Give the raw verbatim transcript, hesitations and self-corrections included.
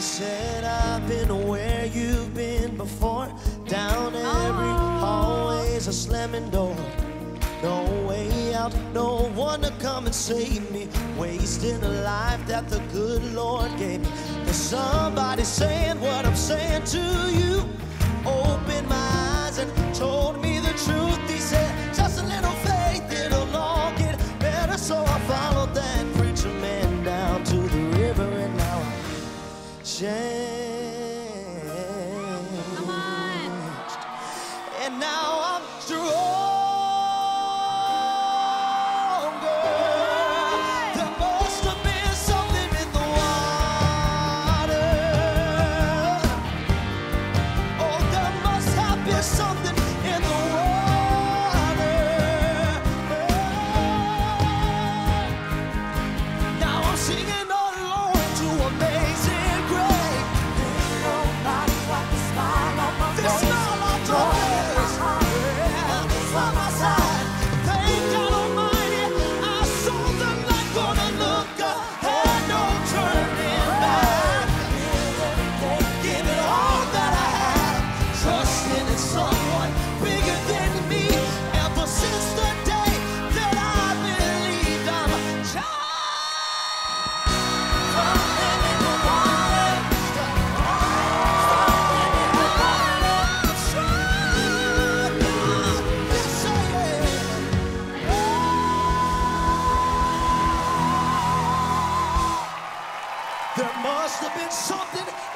He said, I've been where you've been before. Down every hallway's a slamming door. No way out, no one to come and save me. Wasting a life that the good Lord gave me. There's somebody saying what I'm saying to you. Opened my eyes and told me the truth. He said, just a little faith, it'll all get better. So I followed that preacher man down to the river, and now I changed. And now I'm strong. Something in the water. Now I'm singing all alone to amazing grace. There's nobody like the smile on my face. The smile on my face. It's on my side. Thank God Almighty, I saw the light. Gonna look up, had no turning back. Give it all that I have. Trust in it. Someone bigger than me. Ever since the day that I believed, I'm a child. Something in the water. Something in the water. Something in the water. There must have been something.